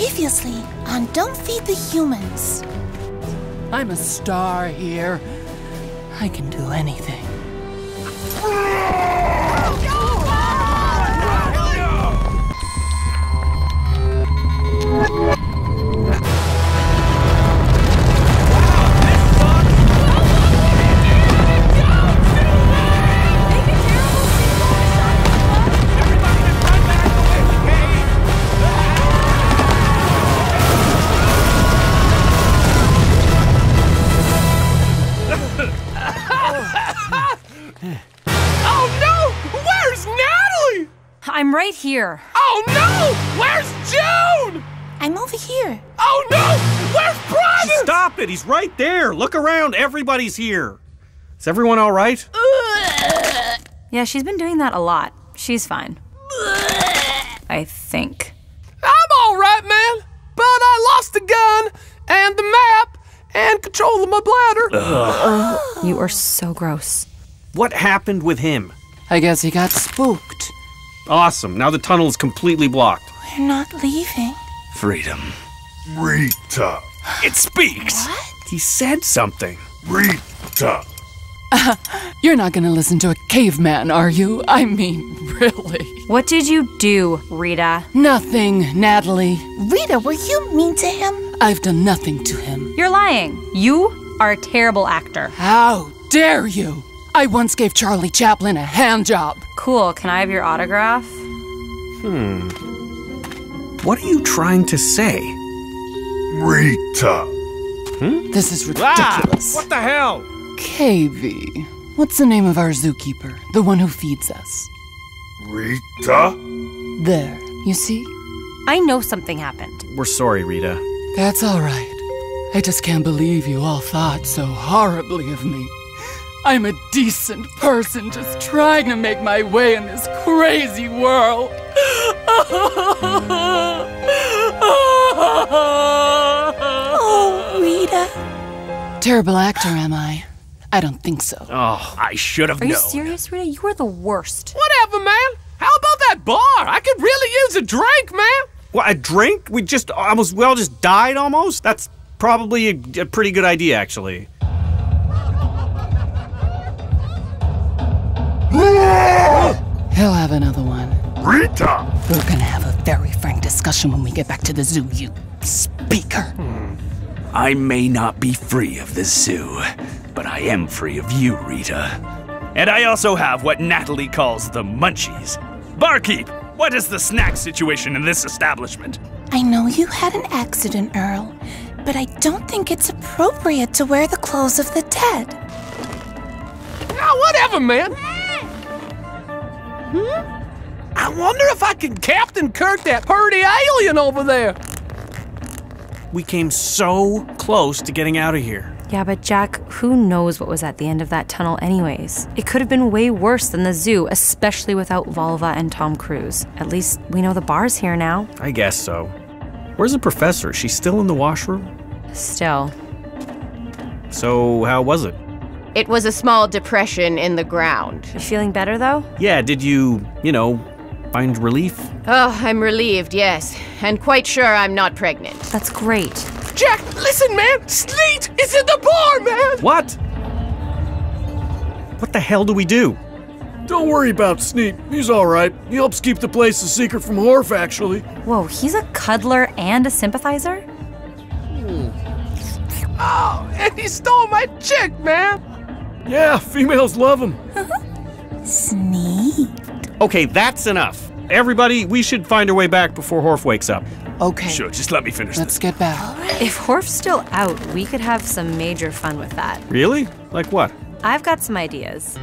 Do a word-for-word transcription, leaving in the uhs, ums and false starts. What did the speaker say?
Previously on Don't Feed the Humans. I'm a star here. I can do anything. I'm right here. Oh no! Where's June? I'm over here. Oh no! Where's Providence? Stop it! He's right there! Look around! Everybody's here! Is everyone all right? Yeah, she's been doing that a lot. She's fine. I think. I'm all right, man! But I lost the gun, and the map, and control of my bladder. Ugh. You are so gross. What happened with him? I guess he got spooked. Awesome. Now the tunnel is completely blocked. We're not leaving. Freedom. Rita. It speaks. What? He said something. Rita. Uh, you're not going to listen to a caveman, are you? I mean, really. What did you do, Rita? Nothing, Natalie. Rita, were you mean to him? I've done nothing to him. You're lying. You are a terrible actor. How dare you? I once gave Charlie Chaplin a hand job. Cool, can I have your autograph? Hmm. What are you trying to say? Rita. Hmm? This is ridiculous. Ah, what the hell? K V. What's the name of our zookeeper? The one who feeds us. Rita? There, you see? I know something happened. We're sorry, Rita. That's all right. I just can't believe you all thought so horribly of me. I'm a decent person just trying to make my way in this crazy world. Oh, Rita. Terrible actor, am I? I don't think so. Oh, I should have known. Are you serious, Rita? You are the worst. Whatever, man. How about that bar? I could really use a drink, man. What, a drink? We just almost, we all just died almost? That's probably a, a pretty good idea, actually. He'll have another one. Rita! We're gonna have a very frank discussion when we get back to the zoo, you speaker. Hmm. I may not be free of the zoo, but I am free of you, Rita. And I also have what Natalie calls the munchies. Barkeep, what is the snack situation in this establishment? I know you had an accident, Earl, but I don't think it's appropriate to wear the clothes of the dead. Now, whatever, man. Hmm? I wonder if I can Captain Kirk that purdy alien over there. We came so close to getting out of here. Yeah, but Jack, who knows what was at the end of that tunnel anyways? It could have been way worse than the zoo, especially without Volva and Tom Cruise. At least we know the bar's here now. I guess so. Where's the professor? She's still in the washroom? Still. So how was it? It was a small depression in the ground. You feeling better, though? Yeah, did you, you know, find relief? Oh, I'm relieved, yes. And quite sure I'm not pregnant. That's great. Jack, listen, man! Sneet is in the bar, man! What? What the hell do we do? Don't worry about Sneet. He's all right. He helps keep the place a secret from Horf, actually. Whoa, he's a cuddler and a sympathizer? Mm. Oh, and he stole my chick, man! Yeah, females love him. Sneet. Okay, that's enough. Everybody, we should find our way back before Horf wakes up. Okay. Sure, just let me finish Let's this. get back. All right. If Horf's still out, we could have some major fun with that. Really? Like what? I've got some ideas.